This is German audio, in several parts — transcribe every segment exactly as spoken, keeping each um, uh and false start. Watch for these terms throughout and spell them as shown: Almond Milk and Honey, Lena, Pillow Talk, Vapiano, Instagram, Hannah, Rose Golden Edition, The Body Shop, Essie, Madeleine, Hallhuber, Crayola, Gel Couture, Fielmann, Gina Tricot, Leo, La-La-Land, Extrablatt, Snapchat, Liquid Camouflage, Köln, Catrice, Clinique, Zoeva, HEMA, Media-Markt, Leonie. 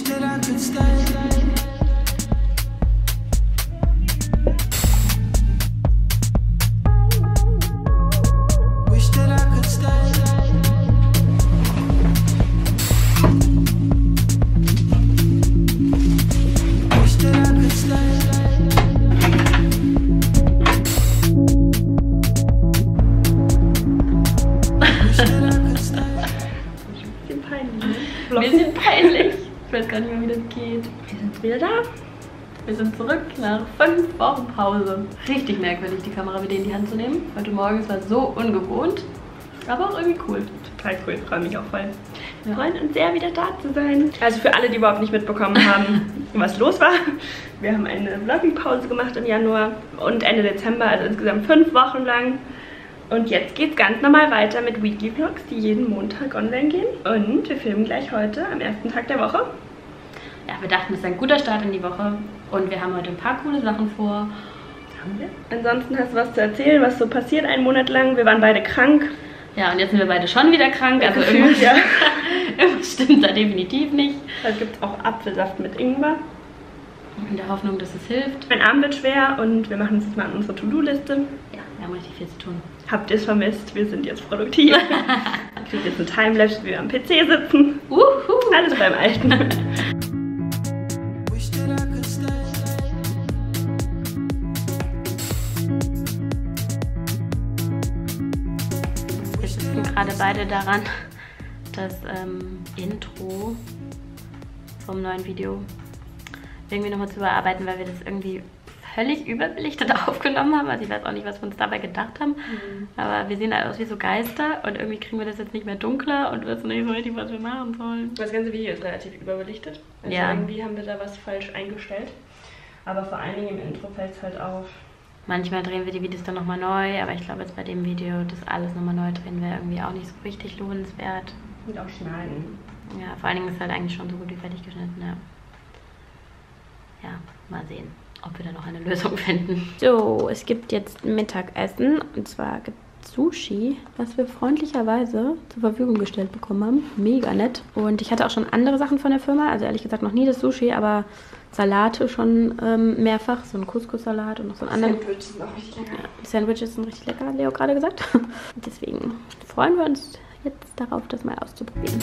wish that I could stay. Wieder da. Wir sind zurück nach fünf Wochen Pause. Richtig merkwürdig, die Kamera wieder in die Hand zu nehmen. Heute Morgen, es war so ungewohnt, aber auch irgendwie cool. Total cool, freue mich auch voll. Wir freuen uns sehr, wieder da zu sein. Also für alle, die überhaupt nicht mitbekommen haben, was los war. Wir haben eine Vlogging-Pause gemacht im Januar und Ende Dezember, also insgesamt fünf Wochen lang. Und jetzt geht's ganz normal weiter mit Weekly Vlogs, die jeden Montag online gehen. Und wir filmen gleich heute am ersten Tag der Woche. Ja, wir dachten, es ist ein guter Start in die Woche und wir haben heute ein paar coole Sachen vor. Haben wir? Ansonsten hast du was zu erzählen, was so passiert einen Monat lang. Wir waren beide krank. Ja, und jetzt sind wir beide schon wieder krank. Also irgendwas, ja. Irgendwas stimmt da definitiv nicht. Da gibt es auch Apfelsaft mit Ingwer. In der Hoffnung, dass es hilft. Mein Arm wird schwer und wir machen uns jetzt mal an unsere To-Do-Liste. Ja, wir haben richtig viel zu tun. Habt ihr es vermisst? Wir sind jetzt produktiv. Ich kriege jetzt ein Timelapse, wie wir am P C sitzen. Uhu. Alles beim Alten. Gerade beide daran, das ähm, Intro vom neuen Video irgendwie nochmal zu überarbeiten, weil wir das irgendwie völlig überbelichtet aufgenommen haben. Also ich weiß auch nicht, was wir uns dabei gedacht haben, mhm. aber wir sehen halt aus wie so Geister und irgendwie kriegen wir das jetzt nicht mehr dunkler und wissen nicht so richtig, was wir machen sollen. Das ganze Video ist relativ überbelichtet. Also ja. Irgendwie haben wir da was falsch eingestellt, aber vor allen Dingen im Intro fällt es halt auf. Manchmal drehen wir die Videos dann nochmal neu, aber ich glaube jetzt bei dem Video, das alles nochmal neu drehen, wäre irgendwie auch nicht so richtig lohnenswert. Und auch schneiden. Ja, vor allen Dingen ist es halt eigentlich schon so gut wie fertig geschnitten, ja. Ja, mal sehen, ob wir da noch eine Lösung finden. So, es gibt jetzt Mittagessen und zwar gibt es Sushi, was wir freundlicherweise zur Verfügung gestellt bekommen haben. Mega nett. Und ich hatte auch schon andere Sachen von der Firma, also ehrlich gesagt noch nie das Sushi, aber... Salate schon ähm, mehrfach, so ein Couscous-Salat und noch so einen anderen. Sandwiches sind auch richtig lecker. Ja, Sandwiches sind richtig lecker, hat Leo gerade gesagt. Deswegen freuen wir uns jetzt darauf, das mal auszuprobieren.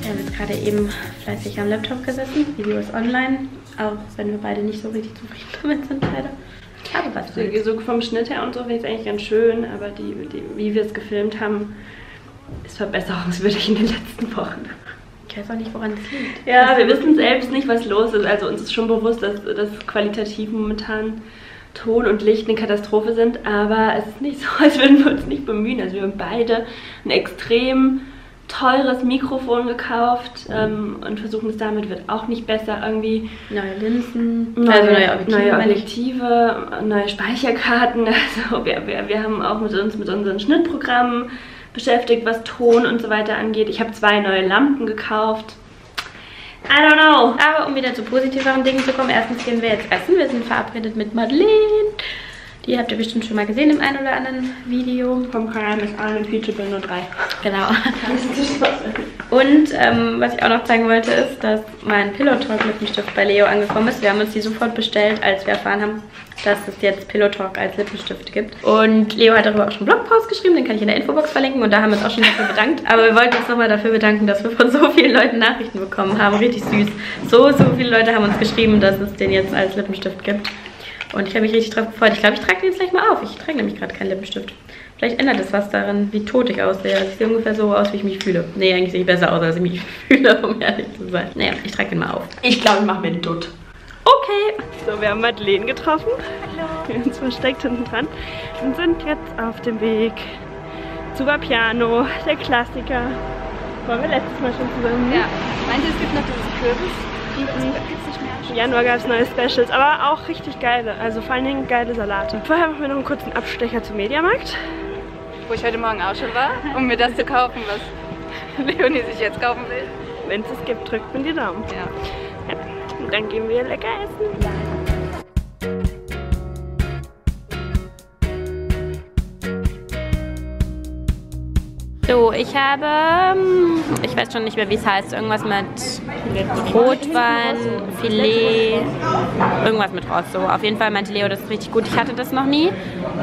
Wir haben jetzt gerade eben fleißig am Laptop gesessen. Video ist online, auch wenn wir beide nicht so richtig zufrieden damit sind, leider. Aber was so vom Schnitt her und so finde ich es eigentlich ganz schön, aber die, die, wie wir es gefilmt haben, ist verbesserungswürdig in den letzten Wochen. Ich weiß auch nicht, woran es liegt. Ja, das wir wissen selbst nicht, was los ist. Also uns ist schon bewusst, dass, dass qualitativ momentan Ton und Licht eine Katastrophe sind, aber es ist nicht so, als würden wir uns nicht bemühen. Also wir haben beide ein extrem teures Mikrofon gekauft ähm, und versuchen es damit, wird auch nicht besser irgendwie. Neue Linsen, neue, also neue Objektive, neue, Objektive, neue Speicherkarten. Also wir, wir, wir haben auch mit uns mit unseren Schnittprogrammen beschäftigt, was Ton und so weiter angeht. Ich habe zwei neue Lampen gekauft. I don't know. Aber um wieder zu positiveren Dingen zu kommen, erstens gehen wir jetzt essen. Wir sind verabredet mit Madeleine. Die habt ihr bestimmt schon mal gesehen im einen oder anderen Video. Vom Kanal ist Almond Milk and Honey. Genau. Und ähm, was ich auch noch zeigen wollte, ist, dass mein Pillow Talk Lippenstift bei Leo angekommen ist. Wir haben uns die sofort bestellt, als wir erfahren haben, dass es jetzt Pillow Talk als Lippenstift gibt. Und Leo hat darüber auch schon einen Blogpost geschrieben, den kann ich in der Infobox verlinken. Und da haben wir uns auch schon dafür bedankt. Aber wir wollten uns nochmal dafür bedanken, dass wir von so vielen Leuten Nachrichten bekommen haben. Richtig süß. So, so viele Leute haben uns geschrieben, dass es den jetzt als Lippenstift gibt. Und ich habe mich richtig drauf gefreut. Ich glaube, ich trage den jetzt gleich mal auf. Ich trage nämlich gerade keinen Lippenstift. Vielleicht ändert es was daran, wie tot ich aussehe. Also ich sehe ungefähr so aus, wie ich mich fühle. Nee, eigentlich sehe ich besser aus, als ich mich fühle, um ehrlich zu sein. Naja, ich trage den mal auf. Ich glaube, ich mache mir einen Dutt. Okay. So, wir haben Madeleine getroffen. Hallo. Wir haben uns versteckt hinten dran. Und sind jetzt auf dem Weg zu Vapiano, der Klassiker. Waren wir letztes Mal schon zusammen? Ja. Meint ihr, es gibt noch dieses Kürbis? Im Januar gab es neue Specials, aber auch richtig geile, also vor allen Dingen geile Salate. Vorher machen wir noch einen kurzen Abstecher zum Media-Markt. Wo ich heute Morgen auch schon war, um mir das zu kaufen, was Leonie sich jetzt kaufen will. Wenn es es gibt, drückt mir die Daumen. Ja. Ja. Und dann gehen wir lecker essen. So, ich habe, ich weiß schon nicht mehr, wie es heißt, irgendwas mit Rotwein, Filet, irgendwas mit Rost. So, auf jeden Fall meinte Leo, das ist richtig gut. Ich hatte das noch nie.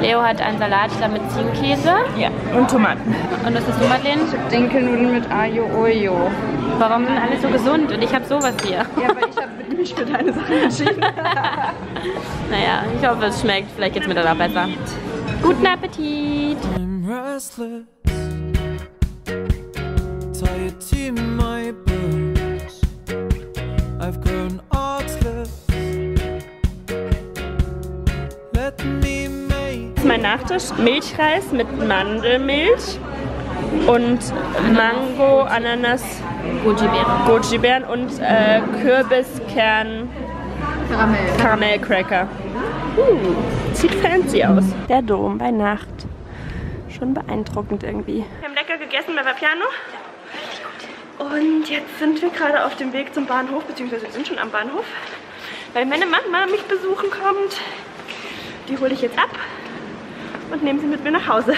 Leo hat einen Salat, ich glaube mit Ziegenkäse. Ja, und Tomaten. Und das ist du, Madeleine? Dinkelnudeln mit Ajo Ojo. Warum sind alle so gesund und ich habe sowas hier? Ja, weil ich habe mich für deine Sachen entschieden. Naja, ich hoffe, es schmeckt. Vielleicht geht es mir dann auch besser. Guten Appetit! Das ist mein Nachtisch, Milchreis mit Mandelmilch und Mango, Ananas, Goji-Beeren und äh, Kürbiskern Karamellcracker. Uh, sieht fancy aus. Der Dom bei Nacht. Schon beeindruckend irgendwie. Wir haben lecker gegessen bei Vapiano. Und jetzt sind wir gerade auf dem Weg zum Bahnhof, beziehungsweise wir sind schon am Bahnhof, weil meine Mama mich besuchen kommt. Die hole ich jetzt ab und nehme sie mit mir nach Hause.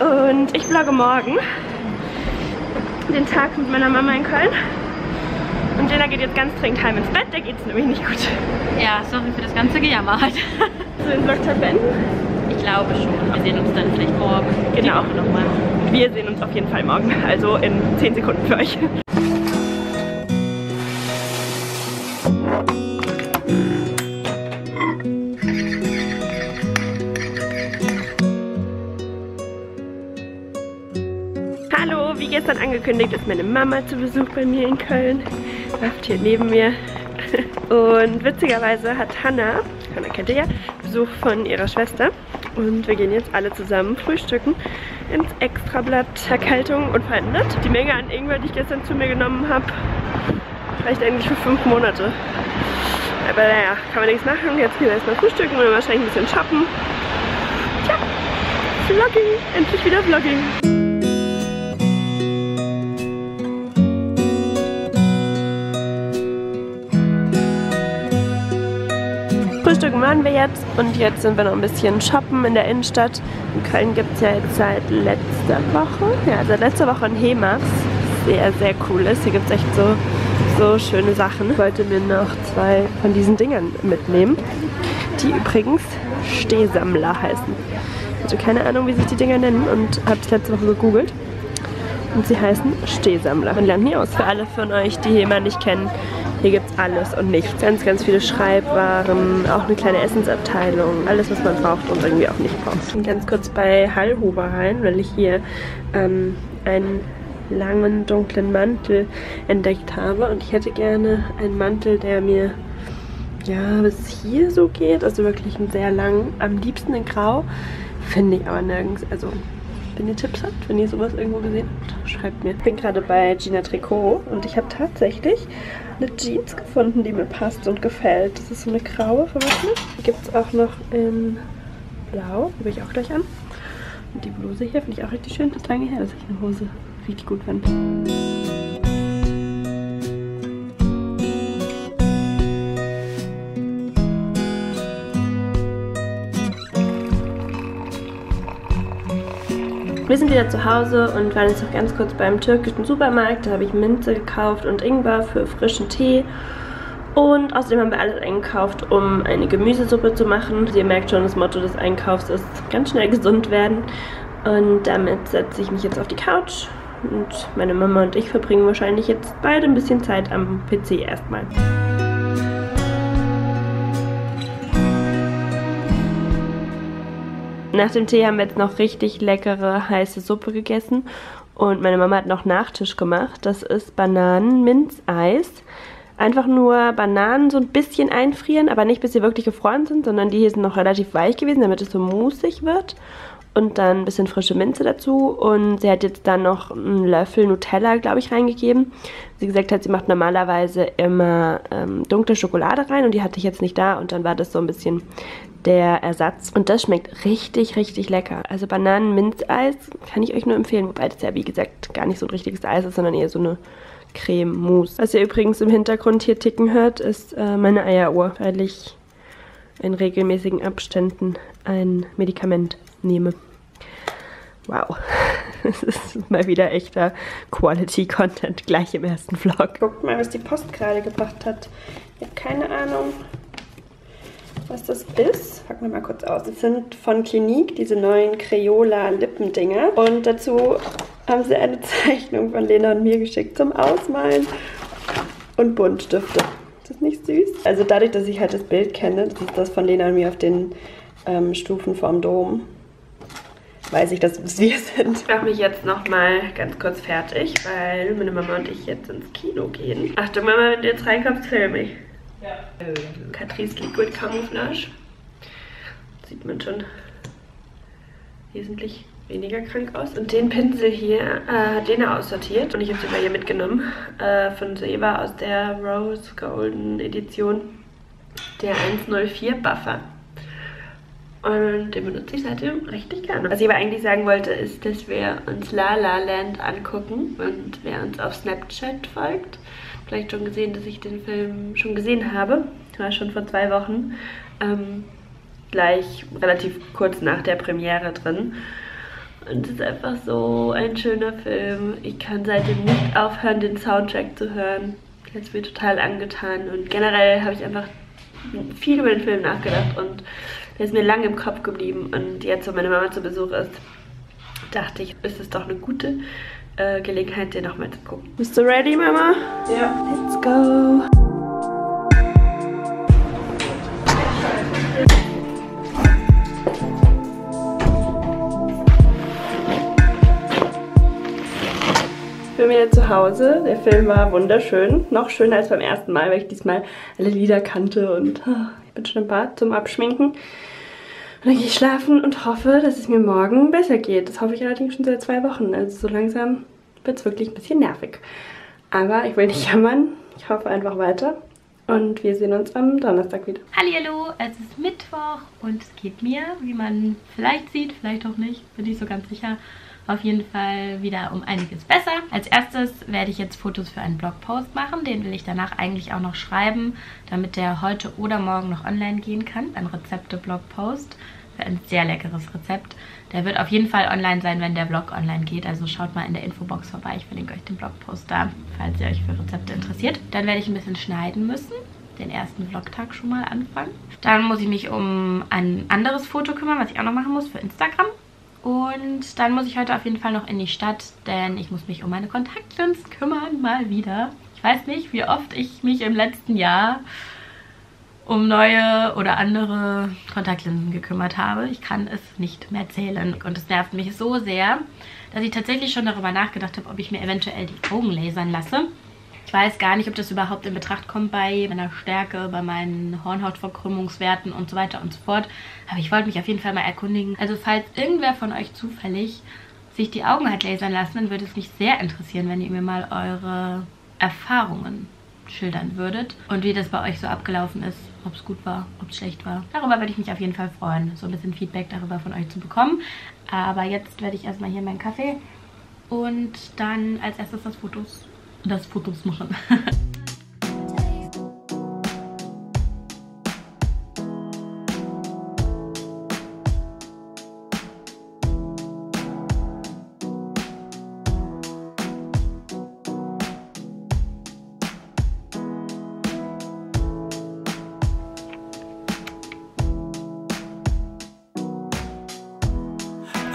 Und ich vlogge morgen den Tag mit meiner Mama in Köln. Und Lena geht jetzt ganz dringend heim ins Bett, der geht es nämlich nicht gut. Ja, sorry für das ganze Gejammer heute. Sollen wir den Vlog dann beenden? Ich glaube schon. Wir sehen uns dann vielleicht morgen. Genau. Nochmal. Wir sehen uns auf jeden Fall morgen, also in zehn Sekunden für euch. Hallo, wie gestern angekündigt, ist meine Mama zu Besuch bei mir in Köln. Wacht hier neben mir. Und witzigerweise hat Hannah, Hannah kennt ihr ja, Besuch von ihrer Schwester. Und wir gehen jetzt alle zusammen frühstücken ins Extrablatt. Erkältung und verändert. Die Menge an Ingwer, die ich gestern zu mir genommen habe, reicht eigentlich für fünf Monate. Aber naja, kann man nichts machen. Jetzt gehen wir erstmal frühstücken und wahrscheinlich ein bisschen shoppen. Tja, Vlogging. Endlich wieder Vlogging. Frühstücken machen wir jetzt und jetzt sind wir noch ein bisschen shoppen in der Innenstadt. In Köln gibt es ja jetzt seit letzter Woche, ja seit letzter Woche ein HEMA, was sehr, sehr cool ist. Hier gibt es echt so, so schöne Sachen. Ich wollte mir noch zwei von diesen Dingern mitnehmen, die übrigens Stehsammler heißen. Ich hatte keine Ahnung, wie sich die Dinger nennen und habe es letzte Woche gegoogelt. Und sie heißen Stehsammler. Und lernen hier aus. Für alle von euch, die HEMA nicht kennen, hier gibt es alles und nichts. Ganz, ganz viele Schreibwaren, auch eine kleine Essensabteilung. Alles, was man braucht und irgendwie auch nicht braucht. Ich bin ganz kurz bei Hallhuber rein, weil ich hier ähm, einen langen, dunklen Mantel entdeckt habe. Und ich hätte gerne einen Mantel, der mir ja bis hier so geht. Also wirklich einen sehr langen, am liebsten in Grau. Finde ich aber nirgends. Also... Wenn ihr Tipps habt, wenn ihr sowas irgendwo gesehen habt, schreibt mir. Ich bin gerade bei Gina Tricot und ich habe tatsächlich eine Jeans gefunden, die mir passt und gefällt. Das ist so eine graue verwaschen. Die gibt es auch noch in blau, habe ich auch gleich an. Und die Bluse hier finde ich auch richtig schön. Das ist lange her, dass ich eine Hose richtig gut fand. Wir sind wieder zu Hause und waren jetzt noch ganz kurz beim türkischen Supermarkt. Da habe ich Minze gekauft und Ingwer für frischen Tee. Und außerdem haben wir alles eingekauft, um eine Gemüsesuppe zu machen. Ihr merkt schon, das Motto des Einkaufs ist ganz schnell gesund werden. Und damit setze ich mich jetzt auf die Couch. Und meine Mama und ich verbringen wahrscheinlich jetzt beide ein bisschen Zeit am P C erstmal. Nach dem Tee haben wir jetzt noch richtig leckere, heiße Suppe gegessen und meine Mama hat noch Nachtisch gemacht. Das ist Bananen-Minzeis. Einfach nur Bananen so ein bisschen einfrieren, aber nicht bis sie wirklich gefroren sind, sondern die hier sind noch relativ weich gewesen, damit es so musig wird. Und dann ein bisschen frische Minze dazu und sie hat jetzt dann noch einen Löffel Nutella, glaube ich, reingegeben. Sie gesagt hat, sie macht normalerweise immer ähm, dunkle Schokolade rein und die hatte ich jetzt nicht da und dann war das so ein bisschen der Ersatz. Und das schmeckt richtig, richtig lecker. Also Bananen-Minzeis kann ich euch nur empfehlen, wobei das ja, wie gesagt, gar nicht so ein richtiges Eis ist, sondern eher so eine Creme-Mousse. Was ihr übrigens im Hintergrund hier ticken hört, ist äh, meine Eieruhr, weil ich in regelmäßigen Abständen ein Medikament nehme. Wow. Es ist mal wieder echter Quality-Content gleich im ersten Vlog. Guckt mal, was die Post gerade gebracht hat. Ich habe keine Ahnung, was das ist. Packen wir mal kurz aus. Das sind von Clinique diese neuen Crayola-Lippendinger. Und dazu haben sie eine Zeichnung von Lena und mir geschickt zum Ausmalen und Buntstifte. Ist das nicht süß? Also dadurch, dass ich halt das Bild kenne, das ist das von Lena und mir auf den ähm, Stufen vorm Dom, weiß ich, dass es wir sind. Ich mache mich jetzt nochmal ganz kurz fertig, weil meine Mama und ich jetzt ins Kino gehen. Achtung, Mama, wenn du jetzt reinkommst, film ich. Ja. Catrice Liquid Camouflage. Sieht man schon wesentlich weniger krank aus. Und den Pinsel hier äh, hat Lena aussortiert. Und ich habe sie mal hier mitgenommen. Äh, von Zoeva aus der Rose Golden Edition. Der eins null vier Buffer. Und den benutze ich seitdem richtig gerne. Was ich aber eigentlich sagen wollte, ist, dass wir uns La-La-Land angucken. Und wer uns auf Snapchat folgt, vielleicht schon gesehen, dass ich den Film schon gesehen habe. Das war schon vor zwei Wochen. Ähm, gleich relativ kurz nach der Premiere drin. Und es ist einfach so ein schöner Film. Ich kann seitdem nicht aufhören, den Soundtrack zu hören. Das hat mir total angetan. Und generell habe ich einfach viel über den Film nachgedacht und der ist mir lange im Kopf geblieben. Und jetzt, wo meine Mama zu Besuch ist, dachte ich, ist es doch eine gute äh, Gelegenheit, den nochmal zu gucken. Bist du ready, Mama? Ja. Let's go. Ich bin wieder zu Hause. Der Film war wunderschön. Noch schöner als beim ersten Mal, weil ich diesmal alle Lieder kannte und ah, ich bin schon im Bad zum Abschminken. Und dann gehe ich schlafen und hoffe, dass es mir morgen besser geht. Das hoffe ich allerdings schon seit zwei Wochen. Also so langsam wird es wirklich ein bisschen nervig. Aber ich will nicht jammern. Ich hoffe einfach weiter. Und wir sehen uns am Donnerstag wieder. Hallihallo, es ist Mittwoch und es geht mir, wie man vielleicht sieht, vielleicht auch nicht, bin ich so ganz sicher, auf jeden Fall wieder um einiges besser. Als erstes werde ich jetzt Fotos für einen Blogpost machen. Den will ich danach eigentlich auch noch schreiben, damit der heute oder morgen noch online gehen kann. Ein Rezepte-Blogpost für ein sehr leckeres Rezept. Der wird auf jeden Fall online sein, wenn der Blog online geht. Also schaut mal in der Infobox vorbei. Ich verlinke euch den Blogpost da, falls ihr euch für Rezepte interessiert. Dann werde ich ein bisschen schneiden müssen. Den ersten Vlogtag schon mal anfangen. Dann muss ich mich um ein anderes Foto kümmern, was ich auch noch machen muss für Instagram. Und dann muss ich heute auf jeden Fall noch in die Stadt, denn ich muss mich um meine Kontaktlinsen kümmern, mal wieder. Ich weiß nicht, wie oft ich mich im letzten Jahr um neue oder andere Kontaktlinsen gekümmert habe. Ich kann es nicht mehr zählen und es nervt mich so sehr, dass ich tatsächlich schon darüber nachgedacht habe, ob ich mir eventuell die Augen lasern lasse. Ich weiß gar nicht, ob das überhaupt in Betracht kommt bei meiner Stärke, bei meinen Hornhautverkrümmungswerten und so weiter und so fort. Aber ich wollte mich auf jeden Fall mal erkundigen. Also falls irgendwer von euch zufällig sich die Augen hat lasern lassen, dann würde es mich sehr interessieren, wenn ihr mir mal eure Erfahrungen schildern würdet. Und wie das bei euch so abgelaufen ist, ob es gut war, ob es schlecht war. Darüber würde ich mich auf jeden Fall freuen, so ein bisschen Feedback darüber von euch zu bekommen. Aber jetzt werde ich erstmal hier meinen Kaffee und dann als erstes das Fotos. das Fotos machen.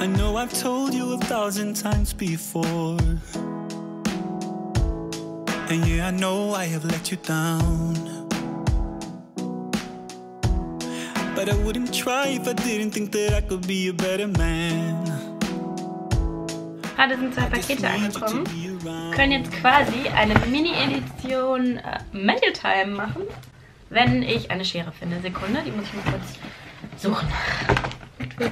I know I've told you a thousand times before. And yeah, I know I have let you down, but I wouldn't try if I didn't think that I could be a better man. Gerade sind zwei Pakete angekommen. Wir können jetzt quasi eine Mini-Edition äh, Mail Time machen, wenn ich eine Schere finde. Sekunde, die muss ich mal kurz suchen. Gut, gut.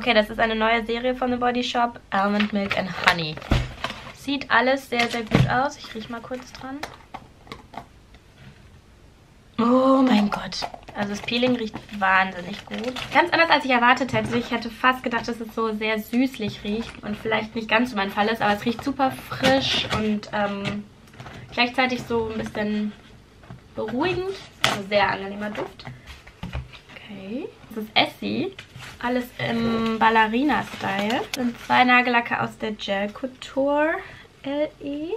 Okay, das ist eine neue Serie von The Body Shop, Almond Milk and Honey. Sieht alles sehr, sehr gut aus. Ich rieche mal kurz dran. Oh mein Gott. Also das Peeling riecht wahnsinnig gut. Ganz anders, als ich erwartet hätte. Ich hätte fast gedacht, dass es so sehr süßlich riecht und vielleicht nicht ganz so mein Fall ist, aber es riecht super frisch und ähm, gleichzeitig so ein bisschen beruhigend. Also sehr angenehmer Duft. Okay. Das ist Essie. Alles im Ballerina-Style. Das sind zwei Nagellacke aus der Gel Couture L E.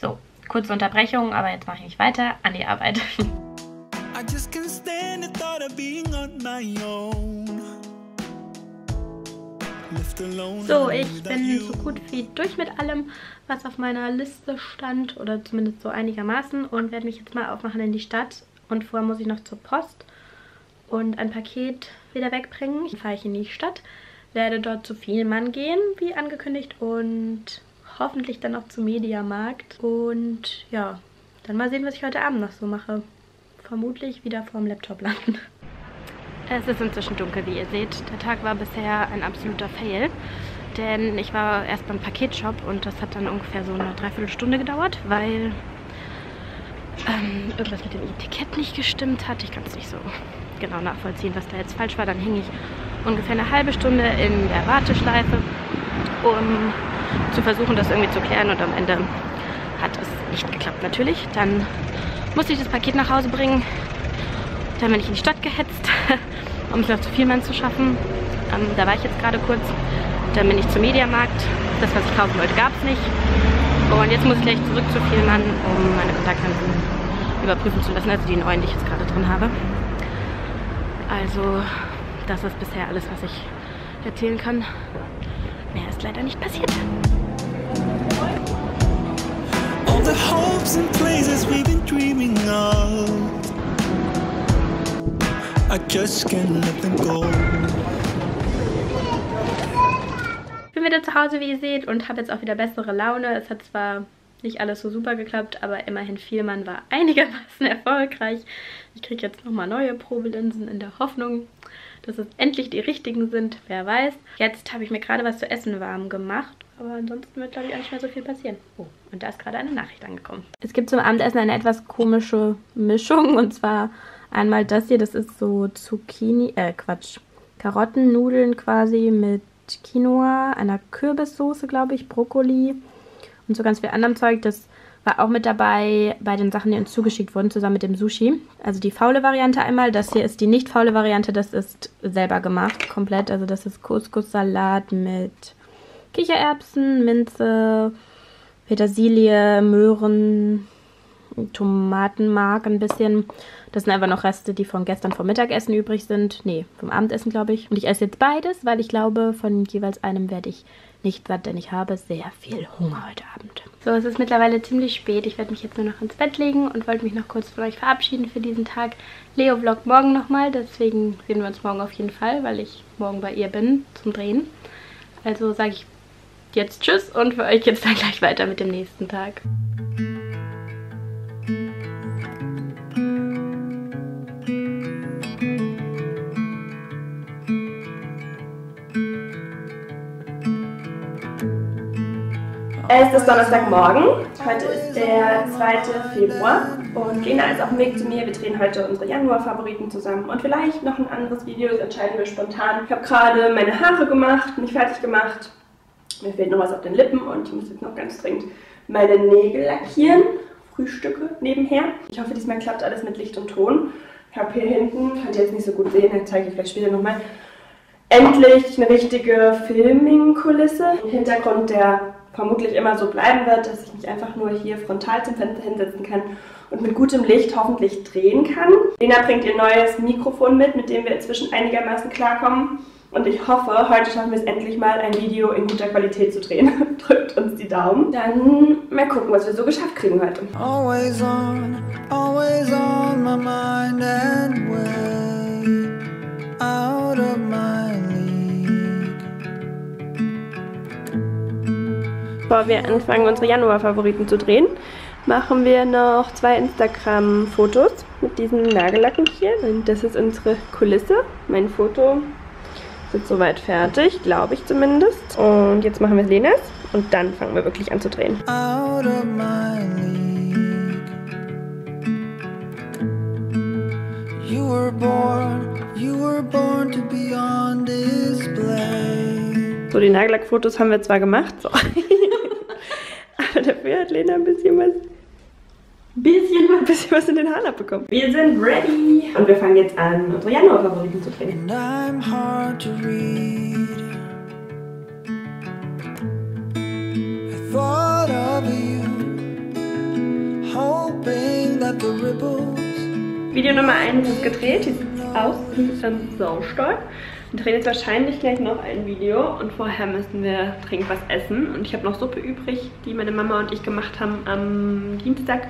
So, kurze Unterbrechung, aber jetzt mache ich mich weiter an die Arbeit. I just can't stand the thought of being on my own. So, ich bin so gut wie durch mit allem, was auf meiner Liste stand oder zumindest so einigermaßen und werde mich jetzt mal aufmachen in die Stadt und vorher muss ich noch zur Post und ein Paket wieder wegbringen. Dann fahre ich in die Stadt, werde dort zu Fielmann gehen, wie angekündigt und hoffentlich dann auch zum Media-Markt und ja, dann mal sehen, was ich heute Abend noch so mache. Vermutlich wieder vorm Laptop landen. Es ist inzwischen dunkel, wie ihr seht. Der Tag war bisher ein absoluter Fail, denn ich war erst beim Paketshop und das hat dann ungefähr so eine Dreiviertelstunde gedauert, weil ähm, irgendwas mit dem Etikett nicht gestimmt hat. Ich kann es nicht so genau nachvollziehen, was da jetzt falsch war. Dann hing ich ungefähr eine halbe Stunde in der Warteschleife, um zu versuchen, das irgendwie zu klären und am Ende hat es nicht geklappt natürlich. Dann musste ich das Paket nach Hause bringen. Dann bin ich in die Stadt gehetzt, um es noch zu Fielmann zu schaffen. Ähm, da war ich jetzt gerade kurz. Dann bin ich zum Mediamarkt. Das, was ich kaufen wollte, gab es nicht. Und jetzt muss ich gleich zurück zu Fielmann, um meine Kontaktlinsen überprüfen zu lassen. Also die neuen, die ich jetzt gerade drin habe. Also das ist bisher alles, was ich erzählen kann. Mehr ist leider nicht passiert. All the hopes and places we've been dreaming of. I just can't let them go. Ich bin wieder zu Hause, wie ihr seht, und habe jetzt auch wieder bessere Laune. Es hat zwar nicht alles so super geklappt, aber immerhin Fielmann war einigermaßen erfolgreich. Ich kriege jetzt nochmal neue Probelinsen in der Hoffnung, dass es endlich die richtigen sind, wer weiß. Jetzt habe ich mir gerade was zu essen warm gemacht, aber ansonsten wird, glaube ich, auch nicht mehr so viel passieren. Oh, und da ist gerade eine Nachricht angekommen. Es gibt zum Abendessen eine etwas komische Mischung, und zwar einmal das hier, das ist so Zucchini, äh Quatsch, Karottennudeln quasi mit Quinoa, einer Kürbissoße, glaube ich, Brokkoli und so ganz viel anderem Zeug. Das war auch mit dabei bei den Sachen, die uns zugeschickt wurden, zusammen mit dem Sushi. Also die faule Variante einmal, das hier ist die nicht faule Variante, das ist selber gemacht, komplett. Also das ist Couscous-Salat mit Kichererbsen, Minze, Petersilie, Möhren, Tomatenmark ein bisschen. Das sind einfach noch Reste, die von gestern vom Mittagessen übrig sind. Nee, vom Abendessen, glaube ich. Und ich esse jetzt beides, weil ich glaube, von jeweils einem werde ich nicht satt, denn ich habe sehr viel Hunger heute Abend. So, es ist mittlerweile ziemlich spät. Ich werde mich jetzt nur noch ins Bett legen und wollte mich noch kurz von euch verabschieden für diesen Tag. Leo vloggt morgen nochmal, deswegen sehen wir uns morgen auf jeden Fall, weil ich morgen bei ihr bin zum Drehen. Also sage ich jetzt Tschüss und für euch geht es dann gleich weiter mit dem nächsten Tag. Es ist Donnerstagmorgen, heute ist der zweite Februar und Lena ist auf dem Weg zu mir. Wir drehen heute unsere Januar-Favoriten zusammen und vielleicht noch ein anderes Video, das entscheiden wir spontan. Ich habe gerade meine Haare gemacht, mich fertig gemacht, mir fehlt noch was auf den Lippen und ich muss jetzt noch ganz dringend meine Nägel lackieren, Frühstücke nebenher. Ich hoffe, diesmal klappt alles mit Licht und Ton. Ich habe hier hinten, könnt ihr jetzt nicht so gut sehen, dann zeige ich vielleicht später nochmal, endlich eine richtige Filming-Kulisse. Im Hintergrund, der vermutlich immer so bleiben wird, dass ich mich einfach nur hier frontal zum Fenster hinsetzen kann und mit gutem Licht hoffentlich drehen kann. Lena bringt ihr neues Mikrofon mit, mit dem wir inzwischen einigermaßen klarkommen. Und ich hoffe, heute schaffen wir es endlich mal, ein Video in guter Qualität zu drehen. Drückt uns die Daumen. Dann mal gucken, was wir so geschafft kriegen heute. Always on, always on my mind and way out of my Bevor wir anfangen, unsere Januar-Favoriten zu drehen, machen wir noch zwei Instagram-Fotos mit diesen Nagellacken hier. Und das ist unsere Kulisse. Mein Foto ist soweit fertig, glaube ich zumindest. Und jetzt machen wir Lenas und dann fangen wir wirklich an zu drehen. Out of my league. You were born, you were born to be on display. So, die Nagellackfotos haben wir zwar gemacht, so. Aber dafür hat Lena ein bisschen was, bisschen was ein bisschen was in den Haaren abbekommen. Wir sind ready und wir fangen jetzt an, unsere Januar-Favoriten zu trinken. Video Nummer eins ist gedreht, die sieht aus, die ist dann saustolz. Wir drehen jetzt wahrscheinlich gleich noch ein Video und vorher müssen wir dringend was essen. Und ich habe noch Suppe übrig, die meine Mama und ich gemacht haben am Dienstag.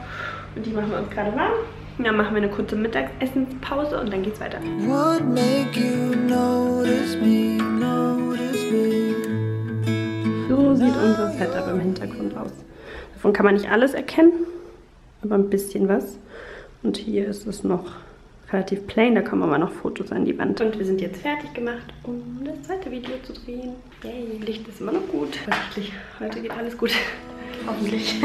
Und die machen wir uns gerade warm. Und dann machen wir eine kurze Mittagessenspause und dann geht's weiter. What make you notice me, notice me. So sieht unser Setup im Hintergrund aus. Davon kann man nicht alles erkennen, aber ein bisschen was. Und hier ist es noch relativ plain, da kommen aber noch Fotos an die Wand. Und wir sind jetzt fertig gemacht, um das zweite Video zu drehen. Yay, Licht ist immer noch gut. Hoffentlich, heute geht alles gut. Hoffentlich.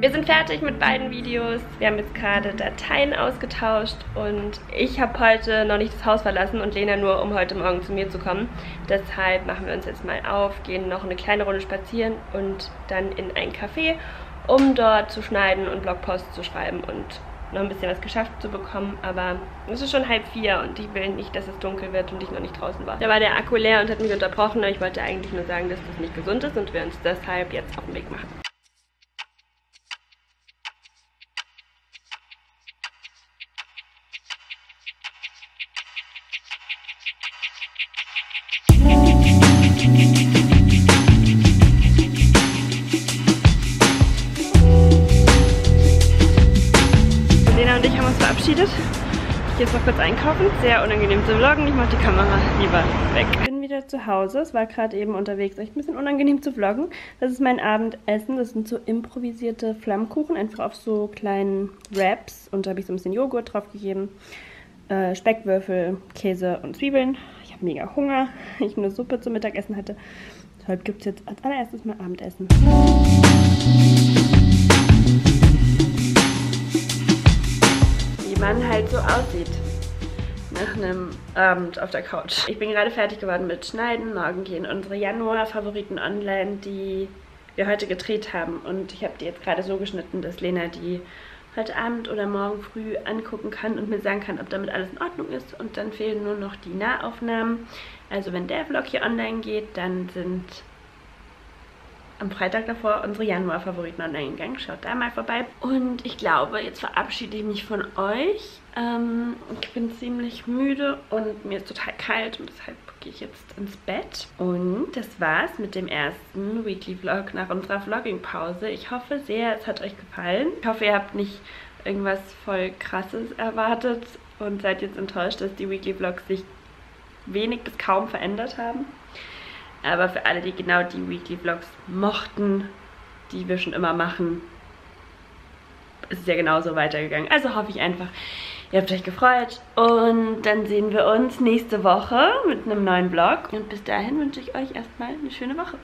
Wir sind fertig mit beiden Videos. Wir haben jetzt gerade Dateien ausgetauscht und ich habe heute noch nicht das Haus verlassen und Lena nur, um heute Morgen zu mir zu kommen. Deshalb machen wir uns jetzt mal auf, gehen noch eine kleine Runde spazieren und dann in ein Café, um dort zu schneiden und Blogposts zu schreiben und noch ein bisschen was geschafft zu bekommen, aber es ist schon halb vier und ich will nicht, dass es dunkel wird und ich noch nicht draußen war. Da war der Akku leer und hat mich unterbrochen, aber ich wollte eigentlich nur sagen, dass das nicht gesund ist und wir uns deshalb jetzt auf den Weg machen. Jetzt noch kurz einkaufen. Sehr unangenehm zu vloggen. Ich mache die Kamera lieber weg. Ich bin wieder zu Hause. Es war gerade eben unterwegs echt ein bisschen unangenehm zu vloggen. Das ist mein Abendessen. Das sind so improvisierte Flammkuchen. Einfach auf so kleinen Wraps. Und da habe ich so ein bisschen Joghurt drauf gegeben. Äh, Speckwürfel, Käse und Zwiebeln. Ich habe mega Hunger. Ich nur Suppe zum Mittagessen hatte. Deshalb gibt es jetzt als allererstes mal Abendessen. Man halt so aussieht nach einem Abend auf der Couch. Ich bin gerade fertig geworden mit Schneiden. Morgen gehen unsere Januar-Favoriten online, die wir heute gedreht haben. Und ich habe die jetzt gerade so geschnitten, dass Lena die heute Abend oder morgen früh angucken kann und mir sagen kann, ob damit alles in Ordnung ist. Und dann fehlen nur noch die Nahaufnahmen. Also wenn der Vlog hier online geht, dann sind am Freitag davor unsere Januar-Favoriten online gegangen. Schaut da mal vorbei. Und ich glaube, jetzt verabschiede ich mich von euch. Ähm, ich bin ziemlich müde und mir ist total kalt. Und deshalb gehe ich jetzt ins Bett. Und das war's mit dem ersten Weekly-Vlog nach unserer Vlogging-Pause. Ich hoffe sehr, es hat euch gefallen. Ich hoffe, ihr habt nicht irgendwas voll Krasses erwartet und seid jetzt enttäuscht, dass die Weekly-Vlogs sich wenig bis kaum verändert haben. Aber für alle, die genau die Weekly-Vlogs mochten, die wir schon immer machen, ist es ja genauso weitergegangen. Also hoffe ich einfach, ihr habt euch gefreut. Und dann sehen wir uns nächste Woche mit einem neuen Vlog. Und bis dahin wünsche ich euch erstmal eine schöne Woche.